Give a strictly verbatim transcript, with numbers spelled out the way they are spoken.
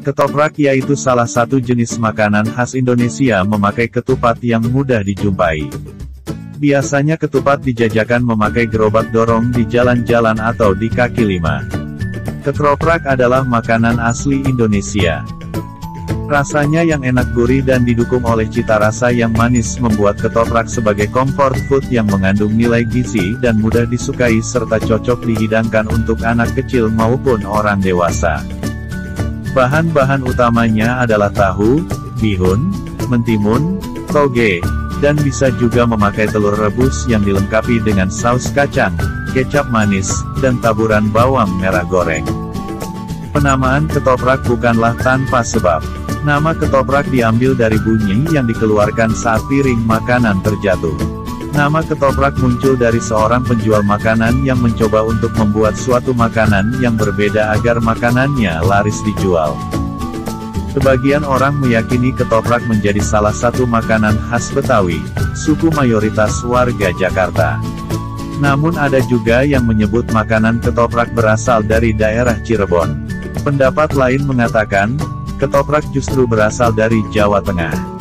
Ketoprak yaitu salah satu jenis makanan khas Indonesia memakai ketupat yang mudah dijumpai. Biasanya ketupat dijajakan memakai gerobak dorong di jalan-jalan atau di kaki lima. Ketoprak adalah makanan asli Indonesia. Rasanya yang enak gurih dan didukung oleh cita rasa yang manis membuat ketoprak sebagai comfort food yang mengandung nilai gizi dan mudah disukai serta cocok dihidangkan untuk anak kecil maupun orang dewasa. Bahan-bahan utamanya adalah tahu, bihun, mentimun, toge, dan bisa juga memakai telur rebus yang dilengkapi dengan saus kacang, kecap manis, dan taburan bawang merah goreng. Penamaan ketoprak bukanlah tanpa sebab. Nama ketoprak diambil dari bunyi yang dikeluarkan saat piring makanan terjatuh. Nama ketoprak muncul dari seorang penjual makanan yang mencoba untuk membuat suatu makanan yang berbeda agar makanannya laris dijual. Sebagian orang meyakini ketoprak menjadi salah satu makanan khas Betawi, suku mayoritas warga Jakarta. Namun ada juga yang menyebut makanan ketoprak berasal dari daerah Cirebon. Pendapat lain mengatakan, ketoprak justru berasal dari Jawa Tengah.